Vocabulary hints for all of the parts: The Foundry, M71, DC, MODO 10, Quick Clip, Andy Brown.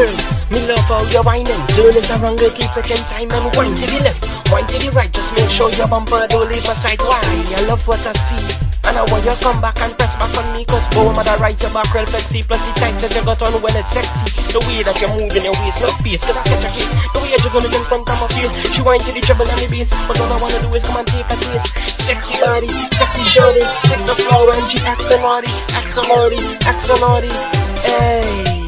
girl. Me love how you're whining, turning around girl, keep taking time and wind to the left, wind to the right, just make sure your bumper don't leave a side. Why? I love what I see, and I want you to come back and press back on me, cause boom, I right your back real flexy, plus the tight that you got on when it's sexy. The way that you're moving your waist, not face, cause I catch a kick. The way you're just gonna in front of my face, she wine to the treble and the bass, but all I wanna do is come and take a taste. Sexy body, sexy shorty, take the floor and she acts a naughty, acts a naughty, acts a naughty. Ayy,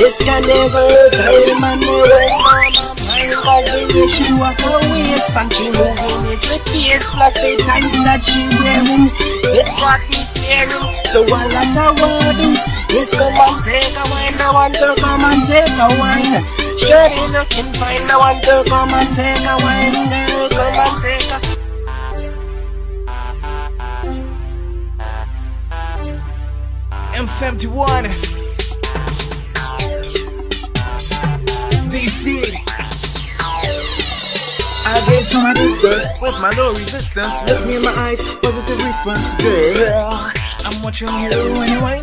it's kind of a time and more she walk her waist and she moving it with pace, plus the times that she wearing, it's got me staring. So all that I wanna do is come and take a wine. I want to come and take a wine. Shorty looking fine. I want to come and take a wine. Girl, come and take a. M71 DC. I gave some resistance with my low resistance. Look me in my eyes, positive response, girl. I'm watching you when you're whining,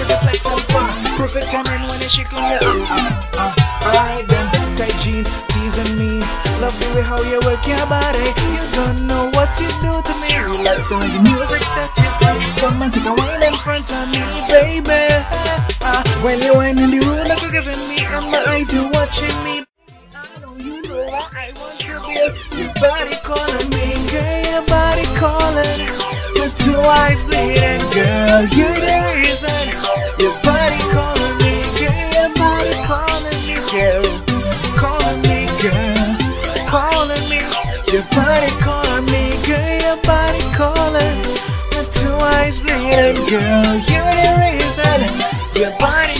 cause it flex and fast, perfect timing when you're shaking your alright then, tight jeans, teasing me. Love the way how you work your body. You don't know what you do to me. Relax on the music, satisfy. Come and take a wine in front of me, baby. When you're whining the room, like you're giving me, and my eyes, you're watching me. I want to feel your body calling me, girl, your body calling, with two eyes bleeding, girl, you're the reason. Your body calling me, girl, your body calling me, girl, calling me, girl, calling me. Your body calling me, girl, your body calling, with two eyes bleeding, girl, you're the reason. Your body calling.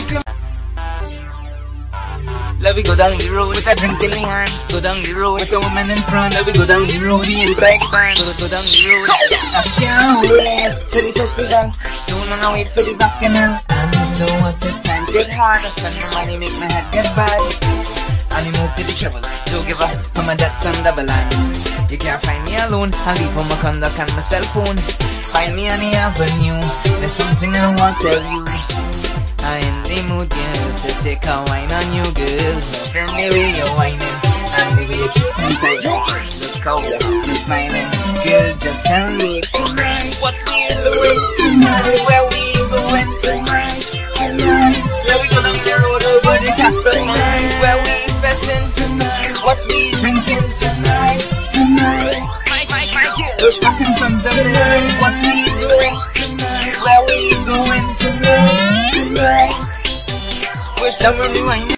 Let me go down the road with a drink in my hand. Go down the road with a woman in front. Let me go down the road, the inside band. Go down the road. I can't wait for the festival. Soon I'll wait for the bacchanal. And so what if time get hard? I spend my money, make my head get bad. And you move to the trouble. Don't give up, I'm a debt son double hand. You can't find me alone. I'll leave on my conduct and my cell phone. Find me on the avenue. There's something I want to tell you. I'm in the mood, girl, to take a wine on you, girl. From the way you're whining, and the way you keep me tight. Look how you're smiling, girl, just tell me tonight, what we're doing tonight, where we even went tonight. Let me go down the road over the castle mine, where we festin' tonight, what we drinking tonight, tonight. My girl, we're talking from the night, what we doing tonight, where we going tonight. Push down on me wine,